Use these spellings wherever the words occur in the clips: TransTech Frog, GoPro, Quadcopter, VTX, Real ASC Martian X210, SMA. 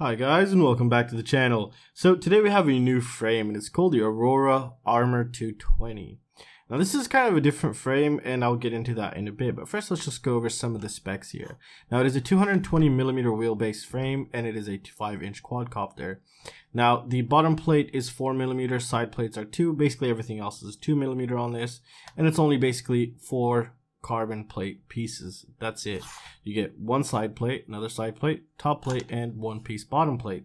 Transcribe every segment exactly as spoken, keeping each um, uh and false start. Hi guys and welcome back to the channel. So today we have a new frame and it's called the Aurora Armor two twenty. Now this is kind of a different frame and I'll get into that in a bit, but first let's just go over some of the specs here. Now it is a two hundred twenty millimeter wheelbase frame and it is a five inch quadcopter. Now the bottom plate is four millimeter, side plates are two, basically everything else is two millimeter on this, and it's only basically four carbon plate pieces. That's it. You get one side plate, another side plate, top plate, and one piece bottom plate.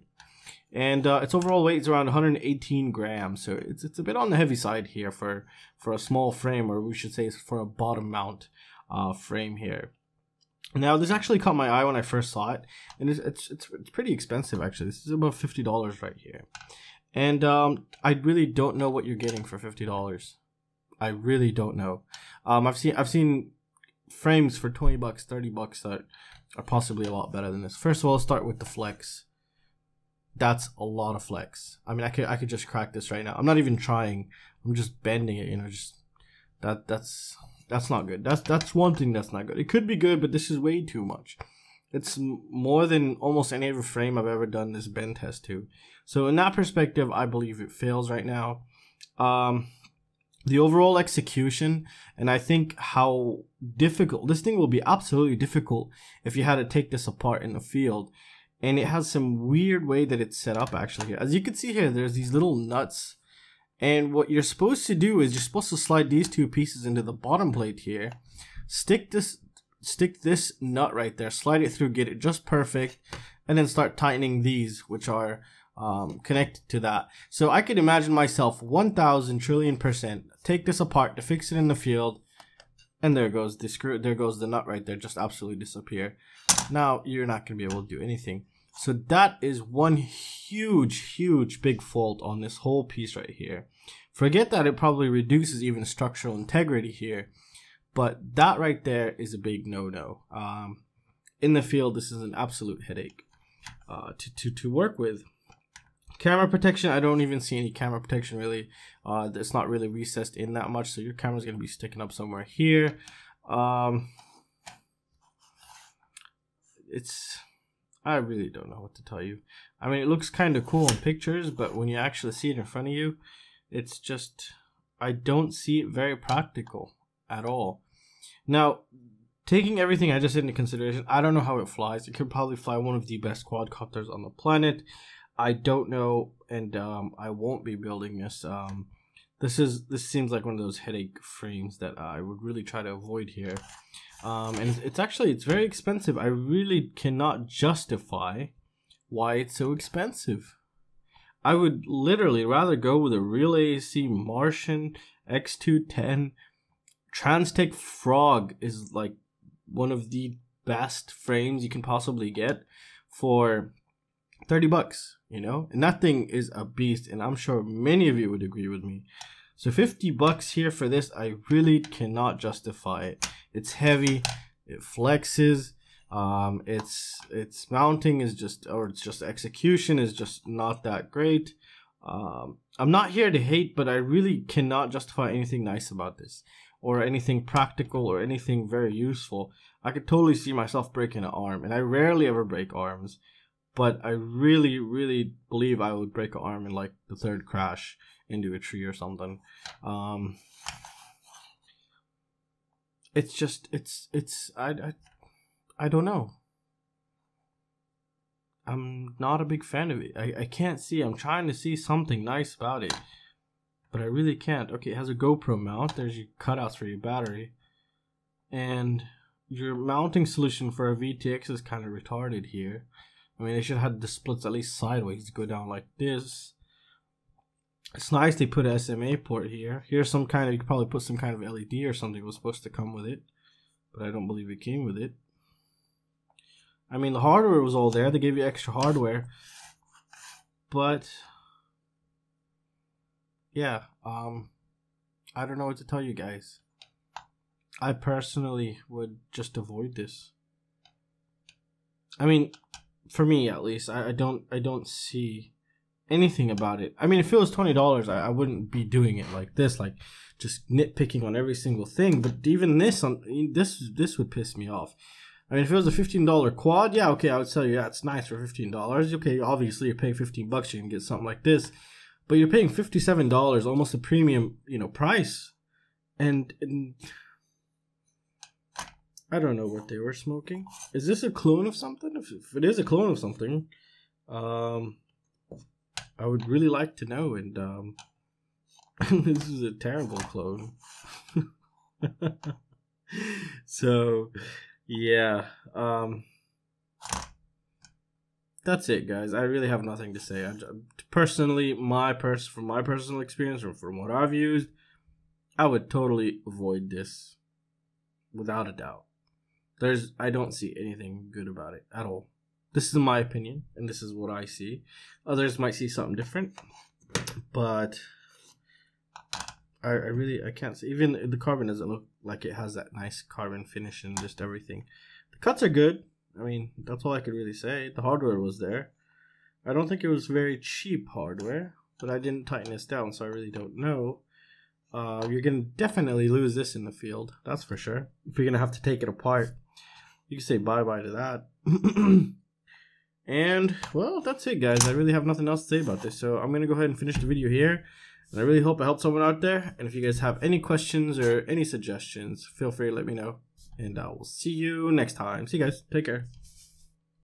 And uh, its overall weight is around one hundred eighteen grams, so it's it's a bit on the heavy side here for for a small frame, or we should say for a bottom mount uh, frame here. Now this actually caught my eye when I first saw it, and it's it's it's, it's pretty expensive actually. This is about fifty dollars right here, and um, I really don't know what you're getting for fifty dollars. I really don't know. Um, I've seen I've seen frames for twenty bucks, thirty bucks that are possibly a lot better than this. First of all, I'll start with the flex. That's a lot of flex. I mean, I could I could just crack this right now. I'm not even trying. I'm just bending it. You know, just that that's that's not good. That's that's one thing that's not good. It could be good, but this is way too much. It's more than almost any other frame I've ever done this bend test to. So in that perspective, I believe it fails right now. Um. The overall execution, and I think how difficult this thing will be, absolutely difficult if you had to take this apart in the field. And it has some weird way that it's set up actually. As you can see here, there's these little nuts, and what you're supposed to do is you're supposed to slide these two pieces into the bottom plate here, stick this stick this nut right there, slide it through, get it just perfect, and then start tightening these, which are um connected to that. So I could imagine myself one thousand trillion percent take this apart to fix it in the field, and there goes the screw, there goes the nut right there, just absolutely disappear. Now you're not going to be able to do anything. So that is one huge huge big fault on this whole piece right here. Forget that it probably reduces even structural integrity here, but that right there is a big no-no. Um in the field, this is an absolute headache uh to to, to work with. Camera protection, I don't even see any camera protection really. Uh, it's not really recessed in that much, so your camera's going to be sticking up somewhere here. Um, it's, I really don't know what to tell you. I mean, it looks kind of cool in pictures, but when you actually see it in front of you, it's just, I don't see it very practical at all. Now, taking everything I just did into consideration, I don't know how it flies. It could probably fly one of the best quadcopters on the planet. I don't know, and um, I won't be building this. Um, this is this seems like one of those headache frames that I would really try to avoid here. Um, and it's actually it's very expensive. I really cannot justify why it's so expensive. I would literally rather go with a Real A S C Martian X two ten. TransTech Frog is like one of the best frames you can possibly get for thirty bucks, you know, and that thing is a beast, and I'm sure many of you would agree with me. So fifty bucks here for this, I really cannot justify it. It's heavy, it flexes, um, it's it's mounting is just, or it's just execution is just not that great. Um, I'm not here to hate, but I really cannot justify anything nice about this, or anything practical, or anything very useful. I could totally see myself breaking an arm, and I rarely ever break arms. But I really, really believe I would break an arm in like the third crash into a tree or something. Um, it's just, it's, it's, I, I, I don't know. I'm not a big fan of it. I, I can't see. I'm trying to see something nice about it, but I really can't. Okay, it has a GoPro mount. There's your cutouts for your battery. And your mounting solution for a V T X is kind of retarded here. I mean, they should have the splits at least sideways to go down like this. It's nice they put an S M A port here. Here's some kind of, you could probably put some kind of L E D or something was supposed to come with it, but I don't believe it came with it. I mean, the hardware was all there. They gave you extra hardware, but yeah, um, I don't know what to tell you guys. I personally would just avoid this. I mean, for me at least, I, I don't I don't see anything about it. I mean, if it was twenty dollars, I, I wouldn't be doing it like this, like just nitpicking on every single thing. But even this on this this would piss me off. I mean, if it was a fifteen dollar quad, yeah, okay, I would tell you, yeah, it's nice for fifteen dollars. Okay, obviously, you're paying fifteen bucks, you can get something like this. But you're paying fifty-seven dollars, almost a premium, you know, price. And, and I don't know what they were smoking. Is this a clone of something? If, if it is a clone of something, um, I would really like to know. And um, this is a terrible clone. So, yeah. Um, that's it, guys. I really have nothing to say. I, personally, my pers from my personal experience, or from what I've used, I would totally avoid this, without a doubt. There's, I don't see anything good about it at all. This is my opinion, and this is what I see. Others might see something different, but I, I really, I can't see. Even the carbon doesn't look like it has that nice carbon finish and just everything. The cuts are good. I mean, that's all I could really say. The hardware was there. I don't think it was very cheap hardware, but I didn't tighten this down, so I really don't know. Uh, you're going to definitely lose this in the field. That's for sure. If you're going to have to take it apart, you can say bye-bye to that. And, well, that's it, guys. I really have nothing else to say about this. So I'm going to go ahead and finish the video here. And I really hope I helped someone out there. And if you guys have any questions or any suggestions, feel free to let me know. And I will see you next time. See you guys. Take care.